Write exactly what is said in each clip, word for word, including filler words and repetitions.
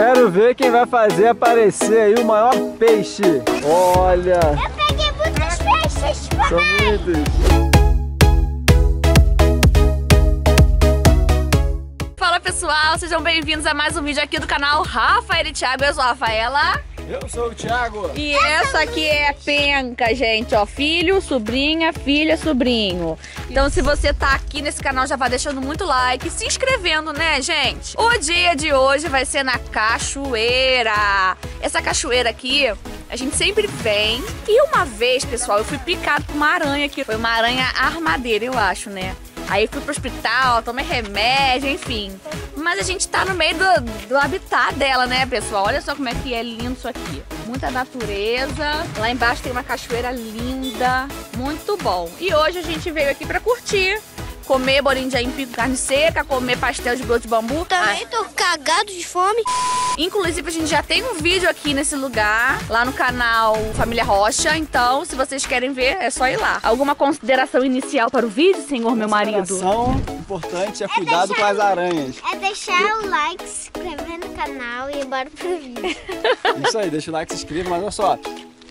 Quero ver quem vai fazer aparecer aí o maior peixe. Olha! Eu peguei muitos peixes, pai! São muitos! Fala pessoal, sejam bem-vindos a mais um vídeo aqui do canal Rafael e Thiago. Eu sou a Rafaela. Eu sou o Thiago. E essa aqui é penca, gente, ó, filho, sobrinha, filha, sobrinho. Então se você tá aqui nesse canal já vai deixando muito like, se inscrevendo, né, gente? O dia de hoje vai ser na cachoeira. Essa cachoeira aqui, a gente sempre vem. E uma vez, pessoal, eu fui picado por uma aranha aqui. Foi uma aranha armadeira, eu acho, né? Aí fui pro hospital, tomei remédio, enfim. Mas a gente tá no meio do, do habitat dela, né, pessoal? Olha só como é que é lindo isso aqui. Muita natureza. Lá embaixo tem uma cachoeira linda. Muito bom. E hoje a gente veio aqui pra curtir. Comer bolinho de aipim com carne seca, comer pastel de broto de bambu. Também tô cagado de fome. Inclusive, a gente já tem um vídeo aqui nesse lugar, lá no canal Família Rocha. Então, se vocês querem ver, é só ir lá. Alguma consideração inicial para o vídeo, senhor meu marido? Importante é cuidado é com as aranhas. É deixar o like, se inscrever no canal e ir embora pro vídeo. Isso aí, deixa o like, se inscreva, mas olha só.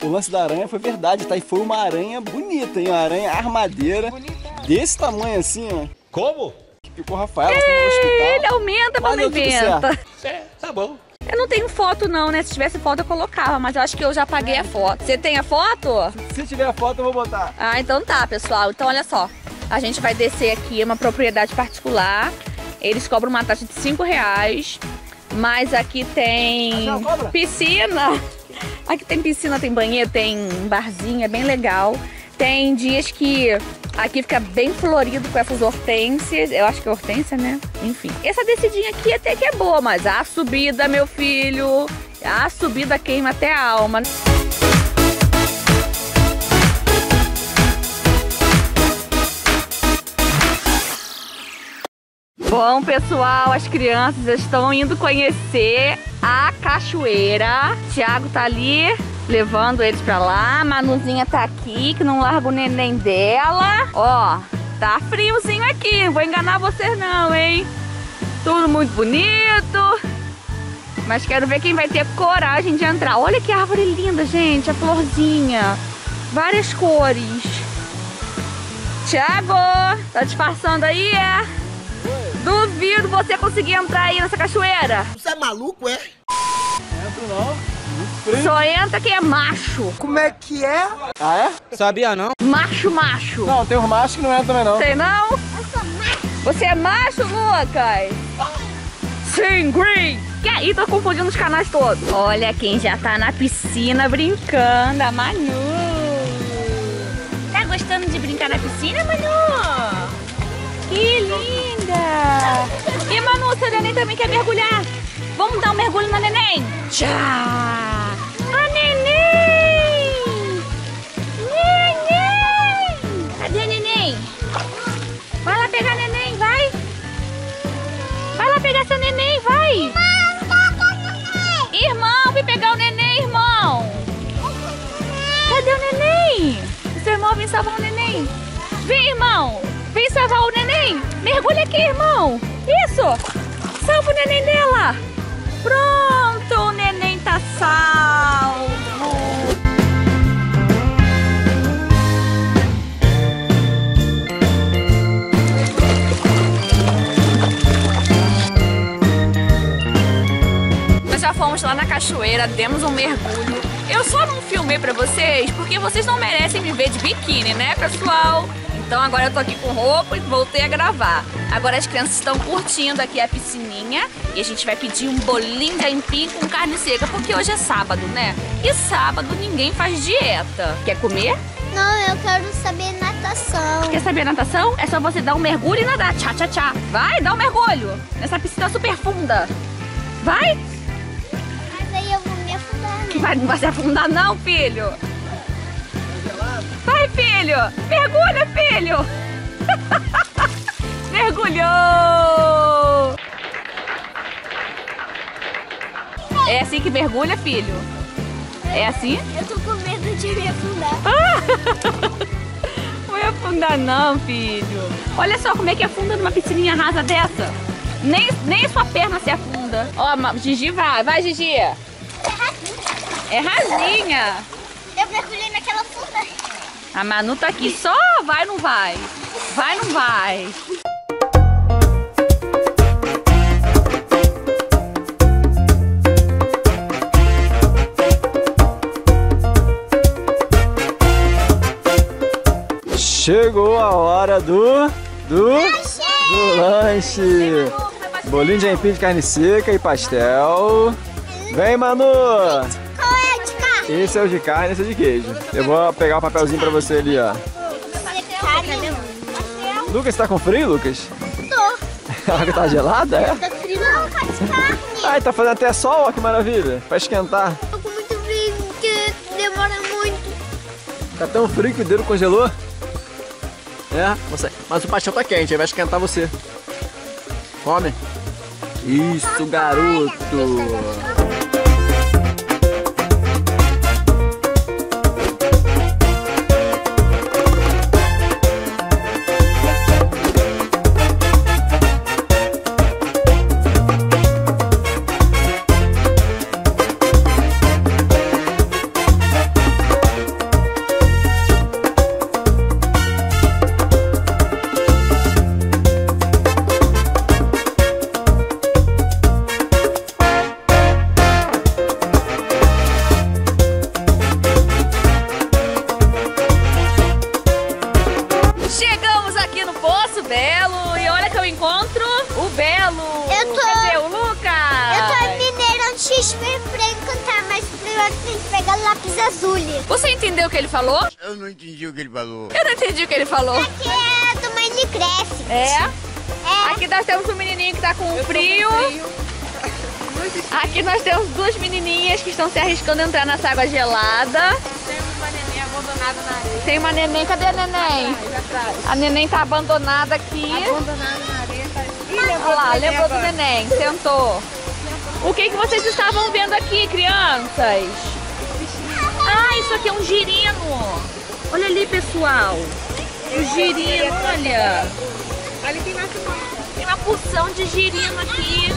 O lance da aranha foi verdade, tá? E foi uma aranha bonita, hein? Uma aranha armadeira. Bonita. Desse tamanho assim, ó. Como? Que picou o Rafael, assim, no hospital. Ele aumenta, mas não inventa. É, tá bom. Eu não tenho foto não, né? Se tivesse foto eu colocava, mas eu acho que eu já apaguei é. a foto. Você tem a foto? Se, se tiver a foto eu vou botar. Ah, então tá, pessoal. Então olha só. A gente vai descer aqui, é uma propriedade particular. Eles cobram uma taxa de cinco reais. Mas aqui tem piscina. Aqui tem piscina, tem banheiro, tem barzinho, é bem legal. Tem dias que... Aqui fica bem florido com essas hortênsias. Eu acho que é hortênsia, né? Enfim. Essa descidinha aqui até que é boa, mas a subida, meu filho, a subida queima até a alma. Bom, pessoal, as crianças já estão indo conhecer a cachoeira. O Thiago tá ali levando eles pra lá. A Manuzinha tá aqui, que não larga o neném dela. Ó, tá friozinho aqui, não vou enganar vocês não, hein? Tudo muito bonito. Mas quero ver quem vai ter coragem de entrar. Olha que árvore linda, gente, a florzinha. Várias cores. Thiago, tá disfarçando aí, é? Duvido você conseguir entrar aí nessa cachoeira. Você é maluco, é? Não entro não. Só entra quem é macho. Como é que é? Ah, é? Sabia não? Macho, macho. Não, tem uns machos que não entram também não. Tem não? Eu sou macho. Você é macho, Lucas? Sim, green. Que aí, tô confundindo os canais todos. Olha quem já tá na piscina brincando, a Manu. Tá gostando de brincar na piscina, Manu? Que linda. E Manu, seu neném também quer mergulhar. Vamos dar um mergulho na neném? Tchau! A neném! Neném! Cadê a neném? Vai lá pegar a neném, vai! Vai lá pegar seu neném, vai! Irmão, vem pegar o neném, irmão! Cadê o neném? O seu irmão vem salvar o neném! Vem, irmão! Vem salvar o neném! Mergulha aqui, irmão! Isso! Salva o neném dela! Pronto, o neném tá salvo. Nós já fomos lá na cachoeira, demos um mergulho. Eu só não filmei pra vocês porque vocês não merecem me ver de biquíni, né, pessoal? Então agora eu tô aqui com roupa e voltei a gravar. Agora as crianças estão curtindo aqui a piscininha e a gente vai pedir um bolinho de aipim com carne seca, porque hoje é sábado, né? E sábado ninguém faz dieta. Quer comer? Não, eu quero saber natação. Quer saber natação? É só você dar um mergulho e nadar. Tchá, tchá, tchá. Vai, dá um mergulho nessa piscina super funda. Vai! Mas aí eu vou me afundar, né? Vai, não vai se afundar não, filho. Vai, filho! Mergulha, filho! Mergulhou! É assim que mergulha, filho? É assim? Eu tô com medo de me afundar. Ah! Não vou afundar não, filho. Olha só como é que afunda numa piscininha rasa dessa. Nem, nem sua perna se afunda. linda. Ó, oh, Gigi vai. Vai, Gigi. É rasinha. É rasinha. Eu mergulhei naquela funda. A Manu tá aqui só. Vai, não vai? Vai, não vai? Chegou a hora do... Do... Lanche! Do lanche! Vem, Manu, bolinho de aipim de carne seca e pastel. Vem, Manu! Qual é de carne? Esse é o de carne, esse é de queijo. Eu vou pegar o papelzinho pra você ali, ó. Lucas, você tá com frio, Lucas? Tô. A água tá gelada, é? Tá frio, não, tá de carne. Ai, tá fazendo até sol, ó, que maravilha. Pra esquentar. Tô com muito frio, porque demora muito. Tá tão frio que o dedo congelou? É, você... mas o pastel tá quente, aí vai esquentar você. Come. Isso, garoto. Poço Belo, e olha que eu encontro o Belo. Eu tô. Cadê o Lucas? Eu tô mineirando X P pra encantar, mas primeiro tem que pegar lápis azul. Você entendeu o que ele falou? Eu não entendi o que ele falou. Eu não entendi o que ele falou. Aqui é do Minecraft. É? É. Aqui nós temos um menininho que tá com frio. Aqui nós temos duas menininhas que estão se arriscando a entrar nessa água gelada. Abandonada na areia. Tem uma neném, cadê a neném? Atrás, atrás. A neném tá abandonada aqui. Abandonada na areia, tá aqui. Olha lá, lembrou do neném, sentou. O que que vocês estavam vendo aqui, crianças? Ah, isso aqui é um girino. Olha ali, pessoal. O girino, olha. Ali tem uma tem uma porção de girino aqui.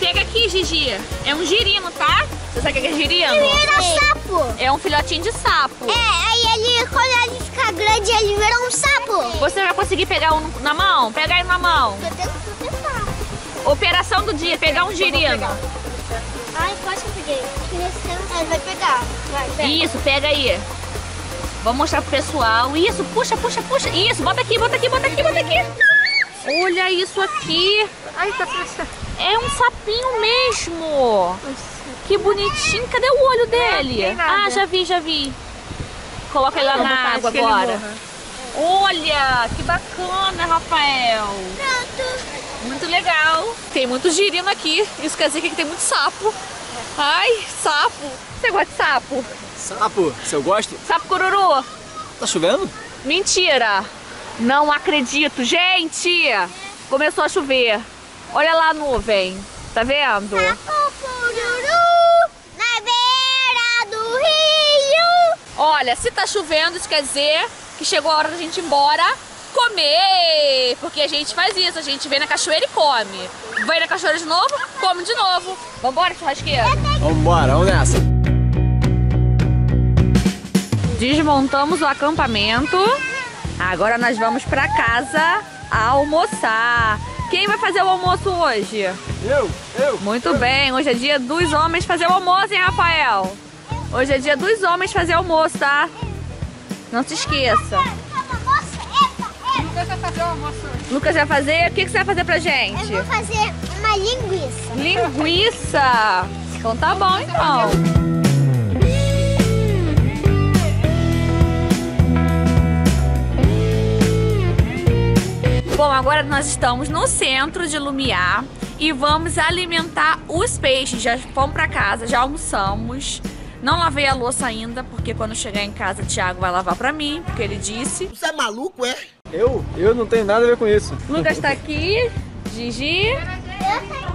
Pega aqui, Gigi. É um girino, tá? Você sabe o que é girino? Girino sapo. É um filhotinho de sapo. É, aí ele, quando ele fica grande, ele vira um sapo. Você vai conseguir pegar um na mão? Pega ele na mão. Eu tenho que tentar. Operação do dia, pegar um girino. Ai, quase que eu peguei. Ele vai pegar. Vai, pega. Isso, pega aí. Vou mostrar pro pessoal. Isso, puxa, puxa, puxa. Isso, bota aqui, bota aqui, bota aqui, bota aqui. Olha isso aqui. Ai, tá prestando. É um sapinho mesmo. Que bonitinho. Cadê o olho dele? Ah, já vi, já vi. Coloca ele lá na água agora. Olha, que bacana, Rafael. Muito legal. Tem muito girino aqui. Isso quer dizer que aqui tem muito sapo. Ai, sapo. Você gosta de sapo? Sapo? Se eu gosto? Sapo cururu. Tá chovendo? Mentira. Não acredito, gente. Começou a chover. Olha lá a nuvem. Tá vendo? Sapo cururu na beira do rio. Olha, se tá chovendo, isso quer dizer que chegou a hora da gente ir embora comer. Porque a gente faz isso. A gente vem na cachoeira e come. Vem na cachoeira de novo, come de novo. Vambora, churrasqueira? Vambora, vamos nessa. Desmontamos o acampamento. Agora nós vamos pra casa almoçar. Quem vai fazer o almoço hoje? Eu, eu. Muito eu. Bem, hoje é dia dos homens fazer o almoço, hein, Rafael? Hoje é dia dos homens fazer o almoço, tá? Não se esqueça. Lucas vai fazer o almoço hoje. Lucas vai fazer? O que você vai fazer pra gente? Eu vou fazer uma linguiça. Linguiça? Então tá bom, então. Bom, agora nós estamos no centro de Lumiar e vamos alimentar os peixes. Já fomos pra casa, já almoçamos. Não lavei a louça ainda, porque quando chegar em casa o Thiago vai lavar pra mim, porque ele disse. Você é maluco, é? Eu? Eu não tenho nada a ver com isso. Lucas tá aqui, Gigi,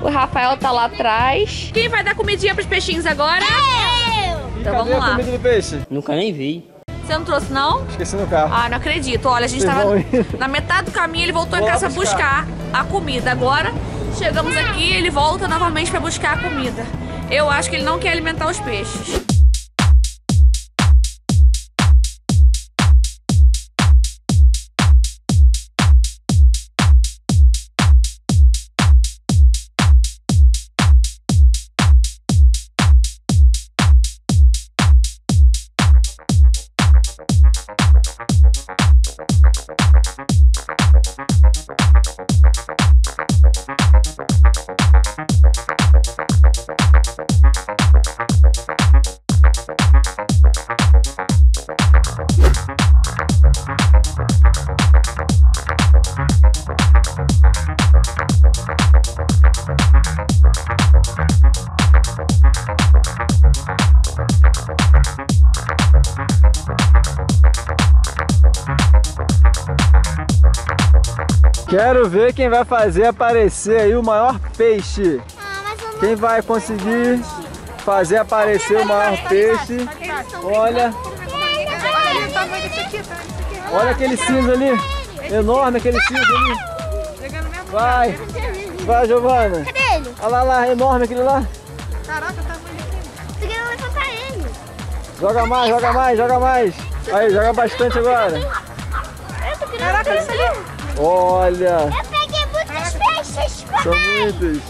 o Rafael tá lá atrás. Quem vai dar comidinha pros peixinhos agora? Eu! Então vamos lá. A comida do peixe? Nunca nem vi. Você não trouxe, não? Esqueci no carro. Ah, não acredito. Olha, a gente vocês tava na metade do caminho, ele voltou em casa buscar a comida. Agora Chegamos aqui, ele volta novamente para buscar a comida. Eu acho que ele não quer alimentar os peixes. Quero ver quem vai fazer aparecer aí o maior peixe. Ah, mas eu não... Quem vai conseguir fazer aparecer o maior peixe? Olha. Olha o tamanho desse aqui, tá? Olha aquele cinza ali. Enorme aquele cinza ali. Vai. Vai, Giovana. Cadê ele? Olha lá, lá, enorme aquele lá. Caraca, tá bonito. Ele não vai soltar ele. Joga mais, joga mais, joga mais. Aí, joga bastante agora. Caraca, olha isso ali. Olha. Eu peguei muitos peixes. São muitos.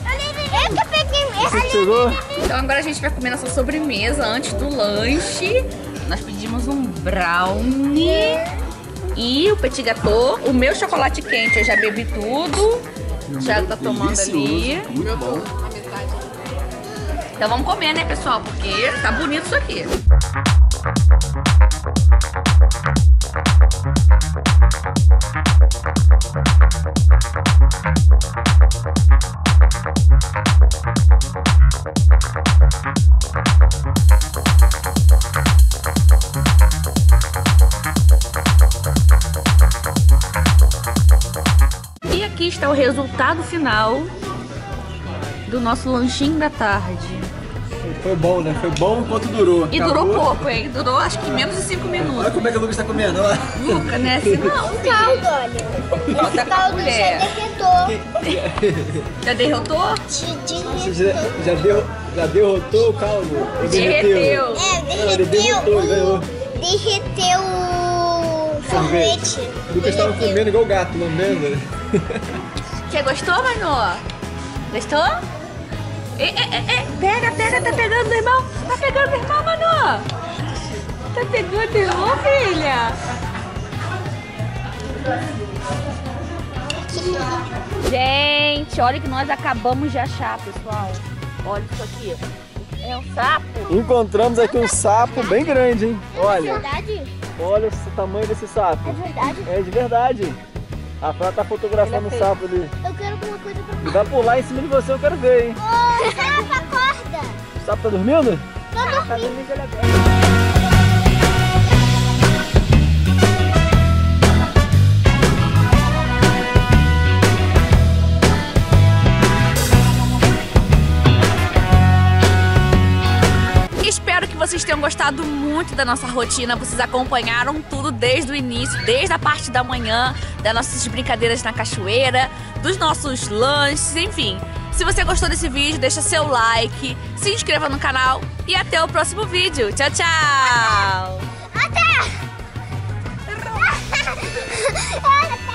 Eu que peguei mesmo. Então agora a gente vai comer nossa sobremesa antes do lanche. Nós pedimos um brownie e o petit gâteau. O meu chocolate quente eu já bebi tudo. O Thiago tá tomando delicioso ali. Muito bom. Então vamos comer, né, pessoal? Porque tá bonito isso aqui. E aqui está o resultado final do nosso lanchinho da tarde. Foi bom, né? Foi bom enquanto durou. E acabou. Durou pouco, hein? Durou acho que menos de cinco minutos. Olha como é que o Lucas tá comendo, olha. Lucas, né? Assim, não, filho. Caldo, olha. Nossa, caldo já derretou. Já derrotou? Nossa, já, já, derro, já derrotou o caldo? Derreteu. Derreteu. É, derreteu. Não, derreteu, o, derreteu o sorvete. O Lucas derreteu. Tava comendo igual o gato, lambendo. Você gostou, Manu? Gostou? É, é, é, pega, pega, tá pegando o irmão, tá pegando o irmão, Manu! Tá pegando o irmão, filha! Gente, olha o que nós acabamos de achar, pessoal. Olha isso aqui, é um sapo. Encontramos aqui um sapo bem grande, hein? Olha, é verdade? Olha o tamanho desse sapo. É verdade? É de verdade. A Flá tá fotografando o sapo ali. Eu quero alguma coisa pra mim. Vai pular em cima de você, eu quero ver, hein? Ô, sapo, acorda! O sapo tá dormindo? Tô dormindo. Tá dormindo agora. Vocês tenham gostado muito da nossa rotina, vocês acompanharam tudo desde o início, desde a parte da manhã, das nossas brincadeiras na cachoeira, dos nossos lanches, enfim. Se você gostou desse vídeo, deixa seu like, se inscreva no canal e até o próximo vídeo. Tchau, tchau! Até! Até!